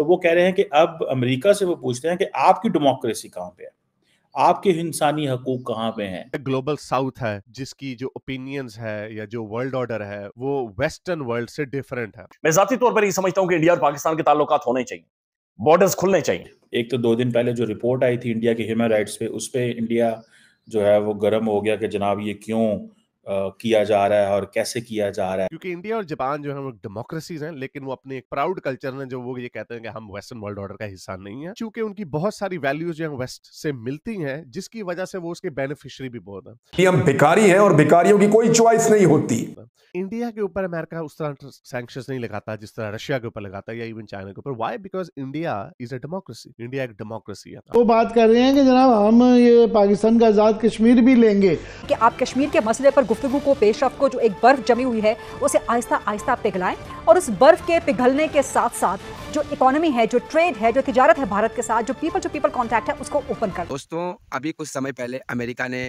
तो वो कह रहे हैं कि अब अमेरिका से वो पूछते हैं कि आपकी डेमोक्रेसी कहाँ पे है, आपके इंसानी हकूक कहाँ पे हैं। ग्लोबल साउथ है जिसकी जो ओपिनियंस है या जो वर्ल्ड ऑर्डर है वो वेस्टर्न वर्ल्ड से डिफरेंट है। मैं जाती तौर पर ये समझता हूँ कि इंडिया और पाकिस्तान के ताल्लुकात होने चाहिए, बॉर्डर्स खुलने चाहिए। एक तो 2 दिन पहले जो रिपोर्ट आई थी इंडिया के ह्यूमन राइट्स पे, उस पे इंडिया जो है वो गर्म हो गया कि जनाब ये क्यों किया जा रहा है और कैसे किया जा रहा है, क्योंकि इंडिया और जापान जो है वो डेमोक्रेसीज हैं, लेकिन वो अपने एक प्राउड कल्चर में जो वो ये कहते हैं कि हम वेस्टर्न वर्ल्ड ऑर्डर का हिस्सा नहीं है, क्योंकि उनकी बहुत सारी वैल्यूज जो है वेस्ट से मिलती हैं, जिसकी वजह से वो उसके बेनिफिशियरी भी बहुत है कि हम भिखारी हैं और भिखारियों की कोई चॉइस नहीं होती। इंडिया के ऊपर अमेरिका उस तरह सैंक्शंस नहीं लगाता जिस तरह रशिया के ऊपर लगाता है या इवन चाइना के ऊपर। Why? Because India is a democracy, India एक डेमोक्रेसी है। वो बात कर रहे हैं कि जनाब हम ये पाकिस्तान का आजाद कश्मीर भी लेंगे, कि आप कश्मीर के मसले पर गुफ्तगू को पेशरफ को जो एक बर्फ जमी हुई है उसे आहिस्ता आहिस्ता पिघलाएं, और उस बर्फ के पिघलने के साथ साथ जो इकोनॉमी है, जो ट्रेड है, जो तिजारत है भारत के साथ, जो पीपल कॉन्टैक्ट है, उसको ओपन कर। दोस्तों अभी कुछ समय पहले अमेरिका ने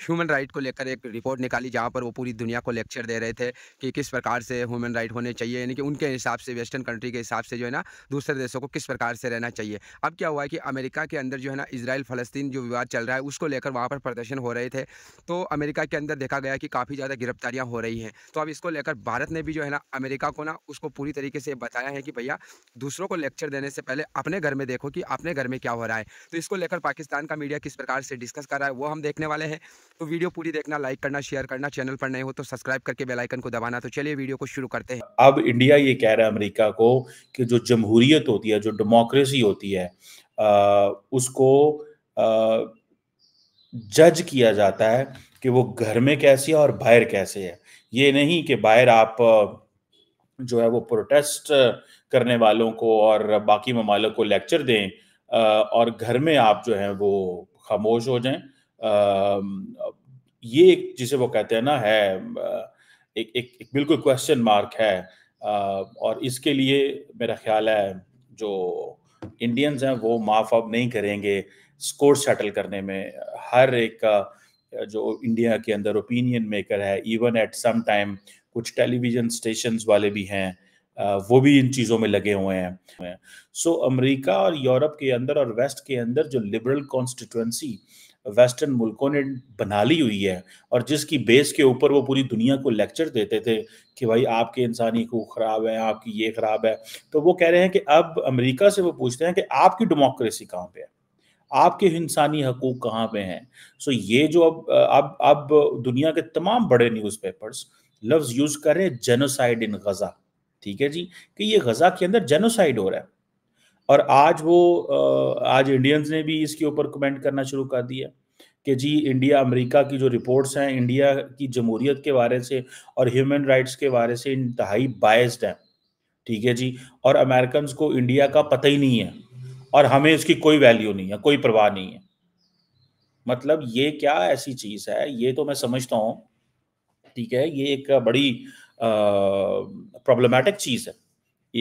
ह्यूमन राइट को लेकर एक रिपोर्ट निकाली जहाँ पर वो पूरी दुनिया को लेक्चर दे रहे थे कि किस प्रकार से ह्यूमन राइट होने चाहिए, यानी कि उनके हिसाब से वेस्टर्न कंट्री के हिसाब से जो है ना दूसरे देशों को किस प्रकार से रहना चाहिए। अब क्या हुआ है कि अमेरिका के अंदर जो है ना इजराइल फ़लस्तीन जो विवाद चल रहा है उसको लेकर वहाँ पर प्रदर्शन हो रहे थे, तो अमेरिका के अंदर देखा गया कि काफ़ी ज़्यादा गिरफ्तारियाँ हो रही हैं। तो अब इसको लेकर भारत ने भी जो है ना अमेरिका को ना उसको पूरी तरीके से बताया है कि भैया दूसरों को लेक्चर देने से पहले अपने घर में देखो कि अपने घर में क्या हो रहा है। तो इसको लेकर पाकिस्तान का मीडिया किस प्रकार से डिस्कस कर रहा है वो हम देखने वाले हैं। तो वीडियो पूरी देखना, लाइक करना, शेयर करना, चैनल पर नए हो तो सब्सक्राइब करके बेल आइकन को दबाना। तो चलिए वीडियो को शुरू करते हैं। अब इंडिया ये कह रहा है अमेरिका को कि जो जमहूरियत होती है, जो डेमोक्रेसी होती है, उसको जज किया जाता है कि वो घर में कैसी है और बाहर कैसे है। ये नहीं कि बाहर आप जो है वो प्रोटेस्ट करने वालों को और बाकी ममालिक को लेक्चर दें और घर में आप जो है वो खामोश हो जाएं। ये जिसे वो कहते हैं ना है एक बिल्कुल क्वेश्चन मार्क है, और इसके लिए मेरा ख्याल है जो इंडियंस हैं वो माफ अब नहीं करेंगे। स्कोर सेटल करने में हर एक का जो इंडिया के अंदर ओपिनियन मेकर है, इवन एट सम टाइम कुछ टेलीविजन स्टेशंस वाले भी हैं वो भी इन चीज़ों में लगे हुए हैं। सो अमेरिका और यूरोप के अंदर और वेस्ट के अंदर जो लिबरल कॉन्स्टिट्यूंसी वेस्टर्न मुल्कों ने बना ली हुई है, और जिसकी बेस के ऊपर वो पूरी दुनिया को लेक्चर देते थे कि भाई आपके इंसानी हकूक ख़राब है, आपकी ये ख़राब है, तो वो कह रहे हैं कि अब अमेरिका से वो पूछते हैं कि आपकी डेमोक्रेसी कहाँ पे है, आपके इंसानी हकूक कहाँ पे हैं। सो ये जो अब दुनिया के तमाम बड़े न्यूज़पेपर्स लफ्ज़ यूज़ कर रहे हैं जेनोसाइड इन गज़ा, ठीक है जी, कि ये गज़ा के अंदर जेनोसाइड हो रहा है। और आज इंडियंस ने भी इसके ऊपर कमेंट करना शुरू कर दिया कि जी इंडिया अमेरिका की जो रिपोर्ट्स हैं इंडिया की जमहूरियत के बारे से और ह्यूमन राइट्स के बारे से इंतहाई बायस्ड हैं, ठीक है जी, और अमेरिकन को इंडिया का पता ही नहीं है और हमें इसकी कोई वैल्यू नहीं है, कोई परवाह नहीं है। मतलब ये क्या ऐसी चीज़ है? ये तो मैं समझता हूँ, ठीक है, ये एक बड़ी प्रॉब्लमेटिक चीज़ है।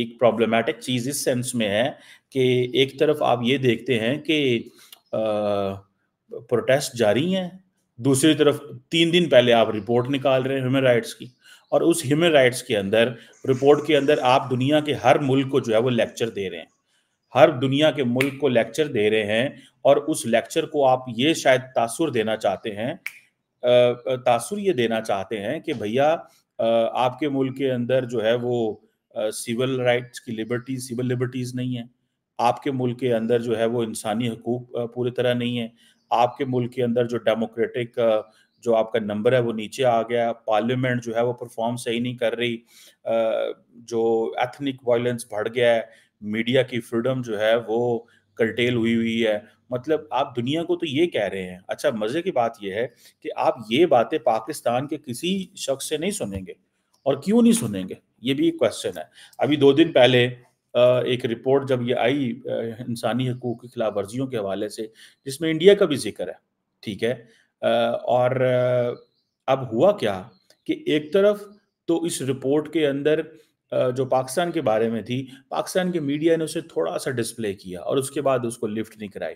एक प्रॉब्लमेटिक चीज़ इस सेंस में है कि एक तरफ आप ये देखते हैं कि प्रोटेस्ट जारी हैं, दूसरी तरफ 3 दिन पहले आप रिपोर्ट निकाल रहे हैं ह्यूमन राइट्स की, और उस ह्यूमन राइट्स के अंदर रिपोर्ट के अंदर आप दुनिया के हर मुल्क को जो है वो लेक्चर दे रहे हैं, हर दुनिया के मुल्क को लेक्चर दे रहे हैं, और उस लेक्चर को आप ये शायद तासुर देना चाहते हैं, कि भैया आपके मुल्क के अंदर जो है वो सिविल राइट्स की लिबर्टीज, सिविल लिबर्टीज़ नहीं है, आपके मुल्क के अंदर जो है वो इंसानी हकूक पूरी तरह नहीं है, आपके मुल्क के अंदर जो डेमोक्रेटिक जो आपका नंबर है वो नीचे आ गया, पार्लियामेंट जो है वो परफॉर्म सही नहीं कर रही, जो एथनिक वायलेंस बढ़ गया है, मीडिया की फ्रीडम जो है वो कर्टेल हुई है। मतलब आप दुनिया को तो ये कह रहे हैं। अच्छा, मज़े की बात यह है कि आप ये बातें पाकिस्तान के किसी शख्स से नहीं सुनेंगे, और क्यों नहीं सुनेंगे ये भी एक क्वेश्चन है। अभी 2 दिन पहले एक रिपोर्ट जब ये आई इंसानी हकूक की खिलाफ वर्जियों के हवाले से, जिसमें इंडिया का भी जिक्र है, ठीक है, और अब हुआ क्या कि एक तरफ तो इस रिपोर्ट के अंदर जो पाकिस्तान के बारे में थी, पाकिस्तान के मीडिया ने उसे थोड़ा सा डिस्प्ले किया और उसके बाद उसको लिफ्ट नहीं कराई।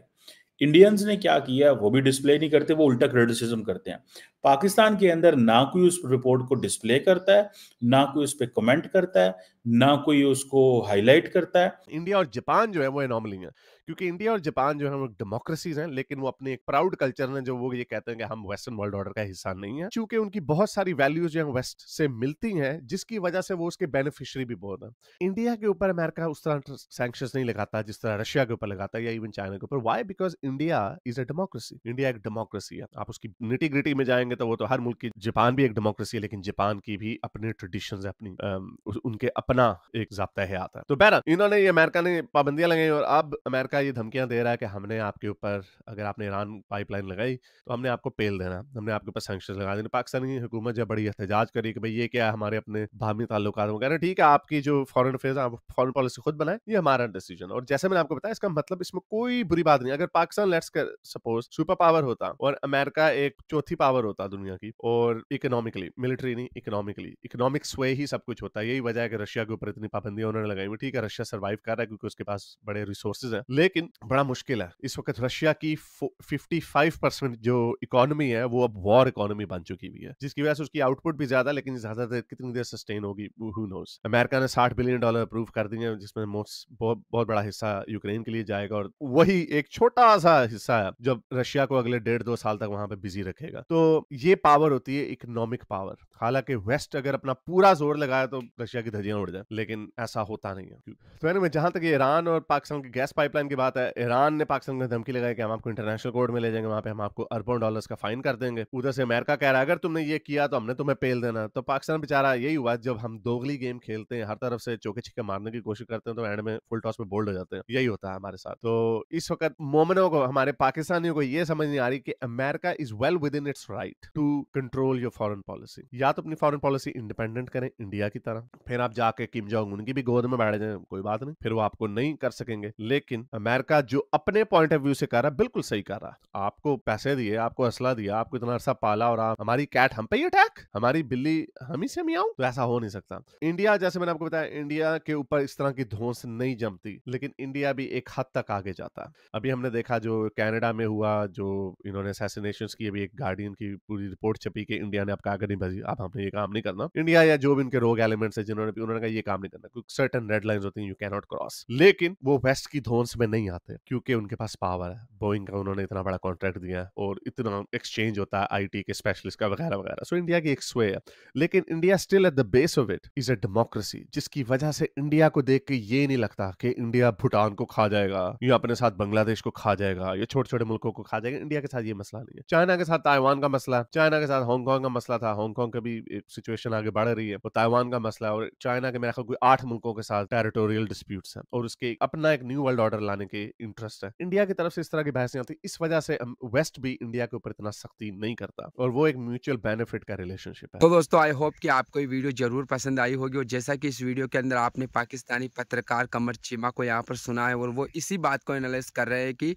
इंडियंस ने क्या किया, वो भी डिस्प्ले नहीं करते, वो उल्टा क्रिटिसिज्म करते हैं। पाकिस्तान के अंदर ना कोई उस रिपोर्ट को डिस्प्ले करता है, ना कोई उस पर कमेंट करता है, ना कोई उसको हाईलाइट करता है। इंडिया और जापान जो है वो एनोमली है, क्योंकि इंडिया और जापान जो है वो डेमोक्रेसीज हैं, लेकिन वो अपने एक प्राउड कल्चर में जो वो ये कहते हैं कि हम वेस्टर्न वर्ल्ड ऑर्डर का हिस्सा नहीं है, क्योंकि उनकी बहुत सारी वैल्यूज जो है वेस्ट से मिलती हैं, जिसकी वजह से वो उसके बेनिफिशियरी भी बहुत हैं। इंडिया के ऊपर अमेरिका उस तरह सैंक्शन नहीं लगाता जिस तरह रशिया के ऊपर लगाता है या इवन चाइना के ऊपर। Why? Because India is a democracy, India एक डेमोक्रेसी है। आप उसकी निटी-ग्रिटी में जाएंगे तो वो तो हर मुल्क की, जापान भी एक डेमोक्रेसी है लेकिन जापान की भी अपने ट्रेडिशंस है, अपनी उनके अपना एक ज़ाब्ता है आता है। तो बहरहाल इन्होंने ये अमेरिका ने पाबंदियां लगाई और अब अमेरिका ये धमकियां दे रहा है कि हमने आपके ऊपर, अगर आपने ईरान पाइपलाइन लगाई तो हमने आपको पेल देना, हमने आपके ऊपर सैंक्शन लगा देना। पाकिस्तानी हुकूमत जब बड़ी एहतजाज करी कि भाई ये क्या है, हमारे अपने बाहमी ताल्लुक वगैरह, ठीक है आपकी जो फॉरेन अफेयर, आप फॉरेन पॉलिसी खुद बनाए, ये हमारा डिसीजन। और जैसे मैंने आपको बताया इसका मतलब इसमें कोई बुरी बात नहीं। अगर Pakistan let's suppose super power होता और अमेरिका एक चौथी पावर होता दुनिया की, और इकोनॉमिकली, मिलिट्री नहीं, इकोनॉमिकली, इकोनॉमिक स्वे ही सब कुछ होता है। यही वजह है कि रशिया के ऊपर इतनी पाबंदियां उन्होंने लगाई हुई। ठीक है रशिया सर्वाइव कर रहा है क्योंकि उसके पास बड़े रिसोर्सेज हैं, लेकिन बड़ा मुश्किल है इस वक्त। रशिया की 55% जो इकोनॉमी है वो अब वॉर इकोनॉमी बन चुकी हुई है, जिसकी वजह से उसकी आउटपुट भी ज्यादा, लेकिन ज्यादा देर कितनी देर सस्टेन होगी हू नोस। अमेरिका ने $60 बिलियन अप्रूव कर दिए हैं, जिसमें बहुत बड़ा हिस्सा यूक्रेन के लिए जाएगा, और वही एक छोटा सा हिस्सा है जब रशिया को अगले 1.5-2 साल तक वहां पर बिजी रखेगा। तो ये पावर होती है इकोनॉमिक पावर। हालांकि वेस्ट अगर अपना पूरा जोर लगाया तो रशिया की धज्जियां उड़ जाए, लेकिन ऐसा होता नहीं है। तो एनीवे, जहां तक ईरान और पाकिस्तान की गैस पाइपलाइन की बात है, ईरान ने पाकिस्तान को धमकी लगाई कि हम आपको इंटरनेशनल कोर्ट में ले जाएंगे, वहां पे हम आपको अरबों $ का फाइन कर देंगे। उधर से अमेरिका कह रहा है अगर तुमने ये किया तो हमने तुम्हें पेल देना। तो पाकिस्तान बेचारा, यही हुआ जब हम दोगली गेम खेलते हैं, हर तरफ से चौके छिक्के मारने की कोशिश करते हैं तो एंड में फुल टॉस में बोल्ड हो जाते हैं। यही होता है हमारे साथ। तो इस वक्त मोमिनों को, हमारे पाकिस्तानियों को ये समझ नहीं आ रही कि America is well within its right to control your foreign policy. या तो अपनी फॉरेन पॉलिसी इंडिपेंडेंट करें इंडिया की तरह, फिर आप जाके किम जोंग उन की भी गोद में बैठ जाए, कोई बात नहीं, फिर वो आपको नहीं कर सकेंगे। लेकिन अमेरिका जो अपने पॉइंट ऑफ व्यू से कर रहा है, बिल्कुल सही कर रहा है। आपको पैसे दिए, आपको असला दिया, आपको इतना अरसा पाला, और हमारी कैट हम पे ही अटैक, हमारी बिल्ली हम ही से मियाऊं, तो ऐसा हो नहीं सकता। इंडिया, जैसे मैंने आपको बताया, इंडिया के ऊपर इस तरह की धौंस नहीं जमती, लेकिन इंडिया भी एक हद तक आगे जाता है। अभी हमने देखा जो कनाडा में हुआ, जो इन्होंने असैसिनेशंस की, अभी एक गार्डियन की पूरी रिपोर्ट छपी कि इंडिया ने आपका आगे नहीं भेजी, आप हमने ये काम नहीं करना। इंडिया या जो भी इनके रोग एलिमेंट्स है जिन्होंने, उन्होंने कहा ये काम नहीं करना, क्योंकि सर्टेन रेड लाइंस होती हैं यू कैन नॉट क्रॉस। लेकिन वो वेस्ट की धौंस में नहीं आते क्योंकि उनके पास पावर है। बोइंग का उन्होंने इतना बड़ा कॉन्ट्रैक्ट दिया है और इतना एक्सचेंज होता है आईटी के स्पेशलिस्ट का वगैरह वगैरह। सो इंडिया की एक स्वे है, लेकिन India still at the base of it is a democracy, जिसकी वजह से इंडिया को देख के ये नहीं लगता कि इंडिया भूटान को खा जाएगा या अपने साथ बांग्लादेश को खा जाएगा या छोटे छोटे मुल्कों को खा जाएगा। इंडिया के साथ ये मसला नहीं है। चाइना के साथ ताइवान का मसला, चाइना के साथ हांगकांग का मसला था, हांगकांग का भी एक सिचुएशन आगे बढ़ रही है, ताइवान का मसला, और चाइना के मेरे ख्याल कोई 8 मुल्कों के साथ टेरिटोरियल डिस्प्यूट्स हैं और उसके अपना एक न्यू वर्ल्ड ऑर्डर लाने के इंटरेस्ट है। इंडिया की तरफ से इस तरह की बहसें आती, इस वजह से वेस्ट भी इंडिया के ऊपर इतना सख्ती नहीं करता, और वो एक म्यूचुअल बेनिफिट का रिलेशनशिप है। तो दोस्तों, आई होप कि आपको ये वीडियो जरूर पसंद आई होगी, और जैसा कि इस वीडियो के अंदर आपने पाकिस्तानी पत्रकार कमर चीमा को यहाँ पर सुना है, और वो इसी बात को एनालाइज कर रहे हैं कि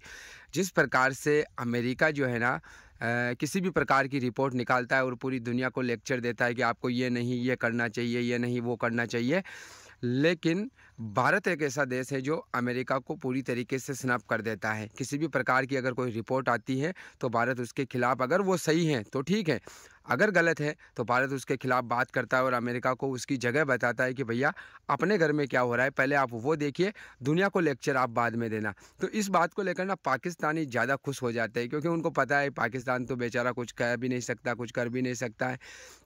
जिस प्रकार से अमेरिका जो है ना किसी भी प्रकार की रिपोर्ट निकालता है और पूरी दुनिया को लेक्चर देता है कि आपको ये नहीं ये करना चाहिए, ये नहीं वो करना चाहिए, लेकिन भारत एक ऐसा देश है जो अमेरिका को पूरी तरीके से स्नैप कर देता है। किसी भी प्रकार की अगर कोई रिपोर्ट आती है तो भारत उसके खिलाफ, अगर वो सही है तो ठीक है, अगर गलत है तो भारत उसके खिलाफ बात करता है और अमेरिका को उसकी जगह बताता है कि भैया अपने घर में क्या हो रहा है पहले आप वो देखिए, दुनिया को लेक्चर आप बाद में देना। तो इस बात को लेकर ना पाकिस्तानी ज़्यादा खुश हो जाते हैं, क्योंकि उनको पता है पाकिस्तान तो बेचारा कुछ कह भी नहीं सकता, कुछ कर भी नहीं सकता है,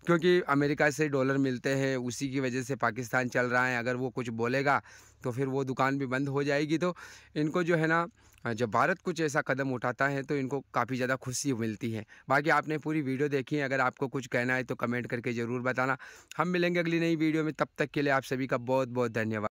क्योंकि अमेरिका से डॉलर मिलते हैं, उसी की वजह से पाकिस्तान चल रहा है। अगर वो कुछ बोलेगा तो फिर वो दुकान भी बंद हो जाएगी। तो इनको जो है ना, जब भारत कुछ ऐसा कदम उठाता है तो इनको काफ़ी ज़्यादा खुशी मिलती है। बाकी आपने पूरी वीडियो देखी है, अगर आपको कुछ कहना है तो कमेंट करके ज़रूर बताना। हम मिलेंगे अगली नई वीडियो में, तब तक के लिए आप सभी का बहुत बहुत धन्यवाद।